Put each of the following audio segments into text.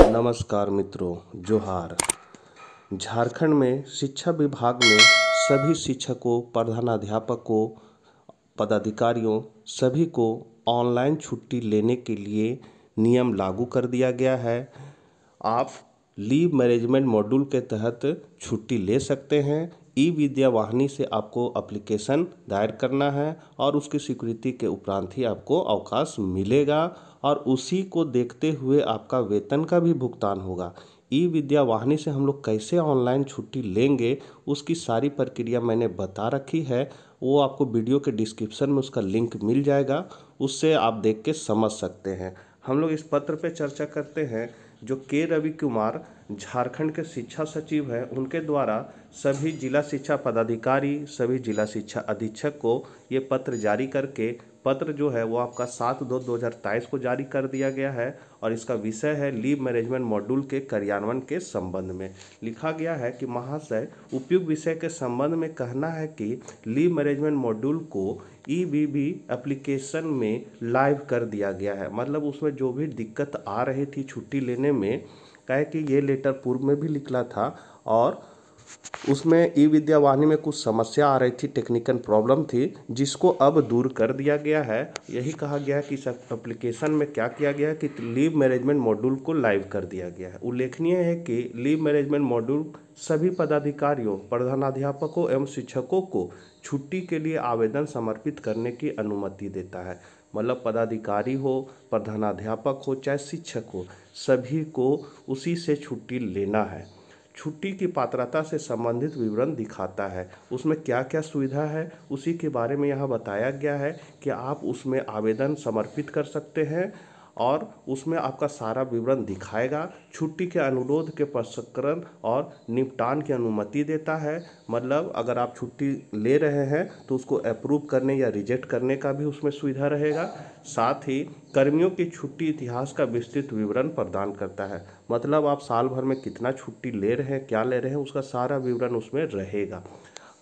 नमस्कार मित्रों, जोहार। झारखंड में शिक्षा विभाग ने सभी शिक्षकों, प्रधानाध्यापकों, पदाधिकारियों सभी को ऑनलाइन छुट्टी लेने के लिए नियम लागू कर दिया गया है। आप लीव मैनेजमेंट मॉड्यूल के तहत छुट्टी ले सकते हैं। ई विद्या वाहिनी से आपको एप्लीकेशन दायर करना है और उसकी स्वीकृति के उपरांत ही आपको अवकाश मिलेगा और उसी को देखते हुए आपका वेतन का भी भुगतान होगा। ई विद्या वाहिनी से हम लोग कैसे ऑनलाइन छुट्टी लेंगे उसकी सारी प्रक्रिया मैंने बता रखी है। वो आपको वीडियो के डिस्क्रिप्शन में उसका लिंक मिल जाएगा, उससे आप देख के समझ सकते हैं। हम लोग इस पत्र पे चर्चा करते हैं जो के रवि कुमार झारखंड के शिक्षा सचिव हैं, उनके द्वारा सभी जिला शिक्षा पदाधिकारी, सभी जिला शिक्षा अधीक्षक को ये पत्र जारी करके, पत्र जो है वो आपका 7/2/2023 को जारी कर दिया गया है और इसका विषय है लीव मैनेजमेंट मॉड्यूल के कार्यान्वयन के संबंध में। लिखा गया है कि महाशय, उपयुक्त विषय के संबंध में कहना है कि लीव मैनेजमेंट मॉड्यूल को ईवीवी एप्लीकेशन में लाइव कर दिया गया है। मतलब उसमें जो भी दिक्कत आ रही थी छुट्टी लेने में, कहे कि ये लेटर पूर्व में भी निकला था और उसमें ई विद्या वाहिनी में कुछ समस्या आ रही थी, टेक्निकल प्रॉब्लम थी, जिसको अब दूर कर दिया गया है। यही कहा गया है कि इस एप्लीकेशन में क्या किया गया है कि लीव मैनेजमेंट मॉड्यूल को लाइव कर दिया गया है। उल्लेखनीय है कि लीव मैनेजमेंट मॉड्यूल सभी पदाधिकारियों, प्रधानाध्यापकों एवं शिक्षकों को छुट्टी के लिए आवेदन समर्पित करने की अनुमति देता है। मतलब पदाधिकारी हो, प्रधानाध्यापक हो, चाहे शिक्षक हो, सभी को उसी से छुट्टी लेना है। छुट्टी की पात्रता से संबंधित विवरण दिखाता है, उसमें क्या क्या सुविधा है उसी के बारे में यहाँ बताया गया है कि आप उसमें आवेदन समर्पित कर सकते हैं और उसमें आपका सारा विवरण दिखाएगा। छुट्टी के अनुरोध के प्रसंस्करण और निपटान की अनुमति देता है। मतलब अगर आप छुट्टी ले रहे हैं तो उसको अप्रूव करने या रिजेक्ट करने का भी उसमें सुविधा रहेगा। साथ ही कर्मियों की छुट्टी इतिहास का विस्तृत विवरण प्रदान करता है। मतलब आप साल भर में कितना छुट्टी ले रहे हैं, क्या ले रहे हैं, उसका सारा विवरण उसमें रहेगा।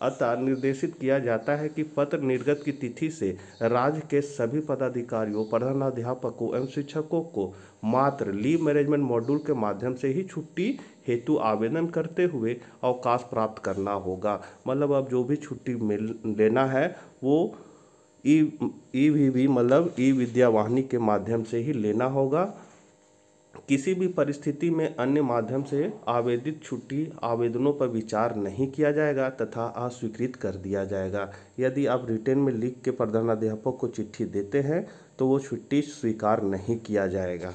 अतः निर्देशित किया जाता है कि पत्र निर्गत की तिथि से राज्य के सभी पदाधिकारियों, प्रधानाध्यापकों एवं शिक्षकों को मात्र लीव मैनेजमेंट मॉड्यूल के माध्यम से ही छुट्टी हेतु आवेदन करते हुए अवकाश प्राप्त करना होगा। मतलब अब जो भी छुट्टी लेना है वो ई मतलब ई विद्या वाहिनी के माध्यम से ही लेना होगा। किसी भी परिस्थिति में अन्य माध्यम से आवेदित छुट्टी आवेदनों पर विचार नहीं किया जाएगा तथा अस्वीकृत कर दिया जाएगा। यदि आप रिटर्न में लिख के प्रधानाध्यापक को चिट्ठी देते हैं तो वो छुट्टी स्वीकार नहीं किया जाएगा।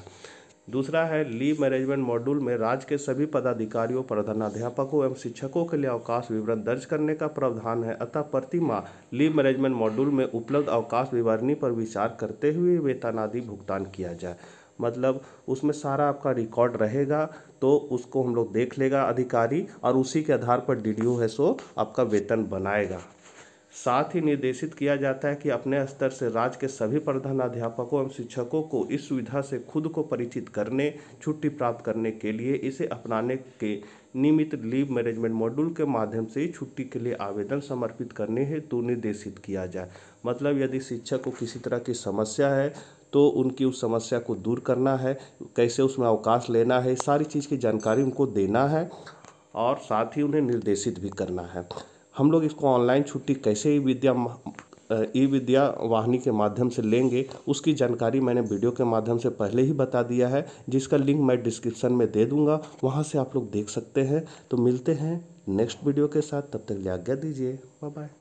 दूसरा है, लीव मैनेजमेंट मॉड्यूल में राज्य के सभी पदाधिकारियों, प्रधानाध्यापकों एवं शिक्षकों के लिए अवकाश विवरण दर्ज करने का प्रावधान है। अतः प्रति माह लीव मैनेजमेंट मॉड्यूल में उपलब्ध अवकाश विवरणी पर विचार करते हुए वेतनादि भुगतान किया जाए। मतलब उसमें सारा आपका रिकॉर्ड रहेगा तो उसको हम लोग देख लेगा अधिकारी और उसी के आधार पर डीडीओ है सो आपका वेतन बनाएगा। साथ ही निर्देशित किया जाता है कि अपने स्तर से राज्य के सभी प्रधानाध्यापकों एवं शिक्षकों को इस सुविधा से खुद को परिचित करने, छुट्टी प्राप्त करने के लिए इसे अपनाने के निमित्त लीव मैनेजमेंट मॉड्यूल के माध्यम से छुट्टी के लिए आवेदन समर्पित करने हेतु निर्देशित किया जाए। मतलब यदि शिक्षक को किसी तरह की समस्या है तो उनकी उस समस्या को दूर करना है, कैसे उसमें अवकाश लेना है, सारी चीज़ की जानकारी उनको देना है और साथ ही उन्हें निर्देशित भी करना है। हम लोग इसको ऑनलाइन छुट्टी कैसे ई विद्या वाहिनी के माध्यम से लेंगे उसकी जानकारी मैंने वीडियो के माध्यम से पहले ही बता दिया है, जिसका लिंक मैं डिस्क्रिप्शन में दे दूँगा, वहाँ से आप लोग देख सकते हैं। तो मिलते हैं नेक्स्ट वीडियो के साथ, तब तक आज्ञा दीजिए। Bye bye.